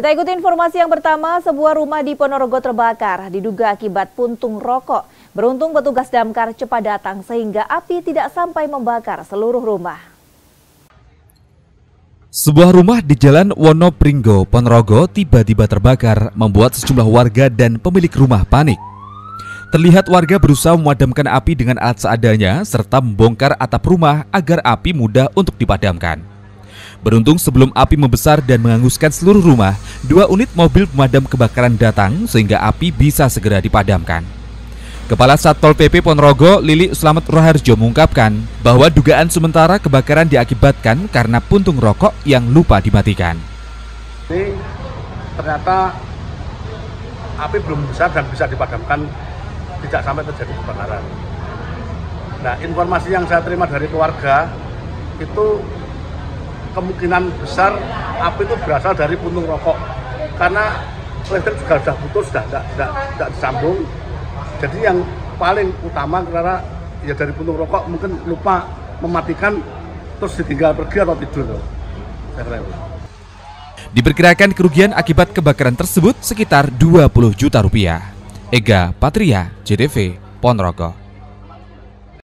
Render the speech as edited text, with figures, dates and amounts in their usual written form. Kita ikuti informasi yang pertama, sebuah rumah di Ponorogo terbakar, diduga akibat puntung rokok. Beruntung petugas damkar cepat datang sehingga api tidak sampai membakar seluruh rumah. Sebuah rumah di Jalan Wonopringo, Ponorogo tiba-tiba terbakar membuat sejumlah warga dan pemilik rumah panik. Terlihat warga berusaha memadamkan api dengan alat seadanya serta membongkar atap rumah agar api mudah untuk dipadamkan. Beruntung sebelum api membesar dan menghanguskan seluruh rumah, dua unit mobil pemadam kebakaran datang sehingga api bisa segera dipadamkan. Kepala Satpol PP Ponorogo, Lilik Slamet Roharjo mengungkapkan bahwa dugaan sementara kebakaran diakibatkan karena puntung rokok yang lupa dimatikan. Ini ternyata api belum besar dan bisa dipadamkan, tidak sampai terjadi kebakaran. Nah, informasi yang saya terima dari keluarga itu kemungkinan besar api itu berasal dari puntung rokok karena listrik juga sudah putus, sudah tidak disambung. Jadi yang paling utama karena ya dari puntung rokok, mungkin lupa mematikan terus ditinggal pergi atau tidur. Diperkirakan kerugian akibat kebakaran tersebut sekitar 20 juta rupiah. Ega Patria, JTV, Ponorogo.